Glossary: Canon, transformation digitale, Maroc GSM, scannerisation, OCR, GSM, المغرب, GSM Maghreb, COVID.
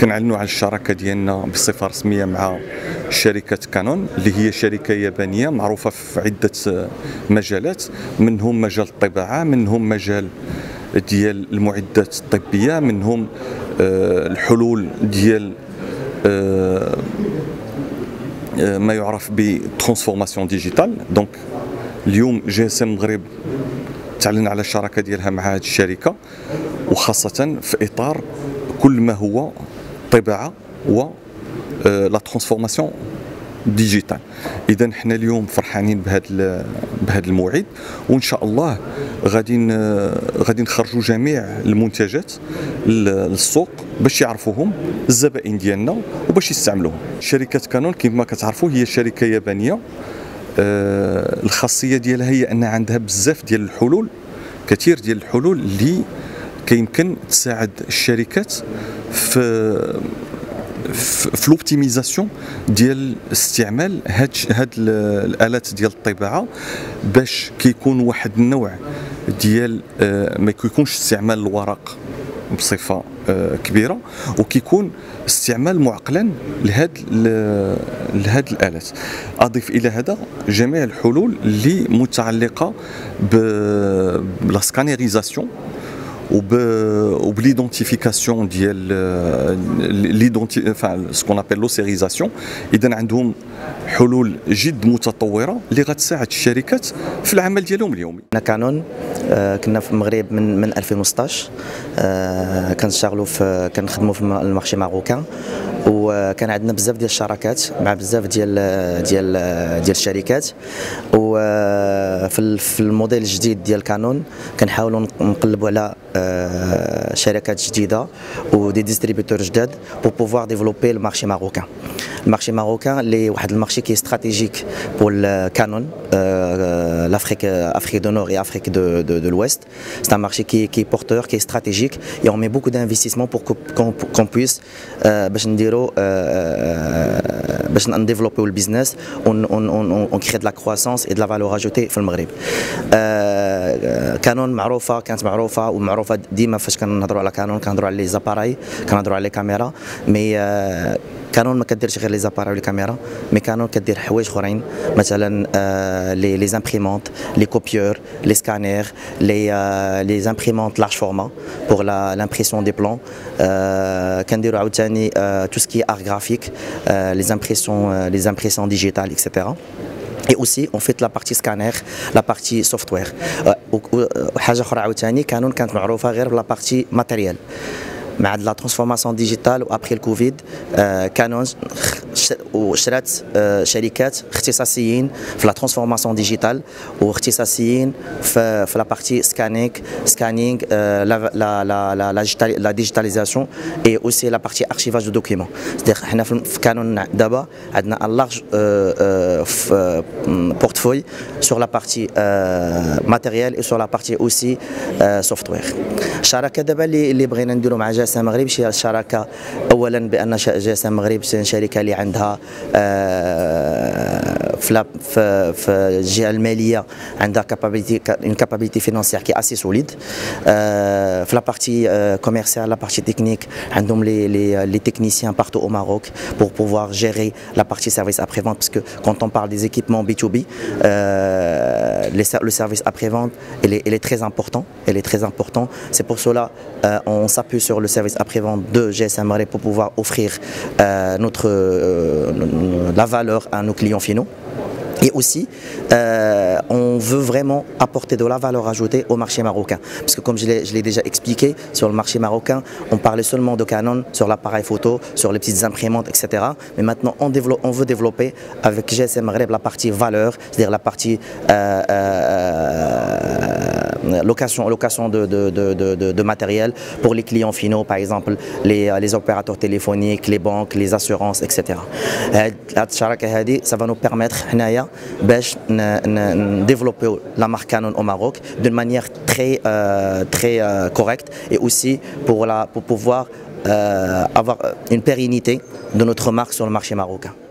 كنعلنوا على الشراكه ديالنا بصفه رسميه مع شركه كانون اللي هي شركه يابانيه معروفه في عده مجالات، منهم مجال الطباعه، منهم مجال ديال المعدات الطبيه، منهم الحلول ديال ما يعرف بالترانسفورماسيون ديجيتال. دونك اليوم جي اس ام المغرب تعلن على الشراكه ديالها مع هذه الشركه، وخاصه في اطار كل ما هو طباعه و لا ترانسفورماسيون ديجيتال. اذا حنا اليوم فرحانين بهذا الموعد، وان شاء الله غادي نخرجوا جميع المنتجات للسوق باش يعرفوهم الزبائن ديالنا وباش يستعملوهم. شركه كانون كما كتعرفوا هي شركه يابانيه، الخاصيه ديالها هي ان عندها بزاف ديال الحلول، كثير ديال الحلول اللي كيمكن تساعد الشركات في لوبتيميزاسيون ديال استعمال هاد الالات ديال الطباعه، باش كيكون واحد النوع ديال ما كيكونش استعمال الورق بصفه كبيره، وكيكون استعمال معقلا لهاد الالات. اضيف الى هذا جميع الحلول اللي متعلقه بلا سكانيريزاسيون وبالايدونتيفيكاسيون ديال سكون ابل لوسيريزاسيون. اذا عندهم حلول جد متطوره اللي غتساعد الشركات في العمل ديالهم اليومي. حنا كانون كنا في المغرب من 2016 كنشتغلوا كنخدموا في المارشي ماروكان، وكان عندنا بزاف ديال الشراكات مع بزاف ديال الشركات. وفي الموديل الجديد ديال كانون كنحاولوا نقلبوا على شركات جديده ودي ديستريبيتور جداد بور بوفوار ديفلوبي المارشي ماروكان. المارشي ماروكان اللي واحد المارشي كي استراتيجيك بور كانون لافريك افريك دو نور اي افريك de l'Ouest. C'est un marché qui est porteur, qui est stratégique, et on met beaucoup d'investissements pour qu'on puisse développer le business, on crée de la croissance et de la valeur ajoutée dans le Maghreb. كانون معروفه، كانت معروفه ومعروفه ديما فاش كنهضروا على كانون كنهضروا على لي زاباراي، كنهضروا على لي كاميرا. مي كانون ما كديرش غير لي زاباراي ولا كاميرا، مي كانون كدير حوايج اخرين، مثلا لي زامبريمونت، لي كوبيور، لي سكانير، لي زامبريمونت لارج فورما بوغ لامبريسيون دي بلون. كنديروا عاوتاني تو سكي ار غرافيك، لي زامبريسيون ديجيتال اكسيتيرا. Et aussi on fait la partie scanner, la partie software. حاجة أخرى عاوتاني كانون كانت معروفة غير بلا بارتي ماتيريال. مع لا ترانسفورماسيون ديجيتال وابخي الكوفيد كانون وشرات شركات اختصاصيين في لا ترانسفورماسيون ديجيتال واختصاصيين في لا بارتي سكانينغ لا ديجيتاليزاسيون اي اوسي لا بارتي ارشيفاج دو دوكيمون. صديق حنا في كانون دابا عندنا ان لارج بورتفوي سور لا بارتي ماتيريال اي سور لا بارتي اوسي سوفتوير. الشراكه دابا اللي بغينا نديرو مع جي اس ام مغرب شي شراكه، اولا بان جي اس ام مغرب شركه اللي عندها في الجهه الماليه عندها كابابيليتي فينانسيير كي اسي سوليد، في لا بارتي كوميرسيال لا بارتي تكنيك عندهم لي تكنيسيان بارتو او ماروك بور بوفوار جيري لا بارتي سيرفيس ابري فونت، باسكو كونت اون بار دي زيكيبمون بي تو بي لو سيرفيس ابري فونت il est très important, il est très important. C'est pour cela on s'appuie sur le service après-vente de GSM Maroc pour pouvoir offrir la valeur à nos clients finaux. Et aussi, on veut vraiment apporter de la valeur ajoutée au marché marocain. Parce que comme je l'ai déjà expliqué, sur le marché marocain, on parlait seulement de Canon, sur l'appareil photo, sur les petites imprimantes, etc. Mais maintenant, on veut développer avec GSM Maghreb la partie valeur, c'est-à-dire la partie location de matériel pour les clients finaux, par exemple les opérateurs téléphoniques, les banques, les assurances, etc. Ça va nous permettre باش نديفلوبيو لا مارك كانون او ماروك دون مانيير تري كوريكت اي اوسي بور pouvoir avoir une pérennité de notre marque sur le marché marocain.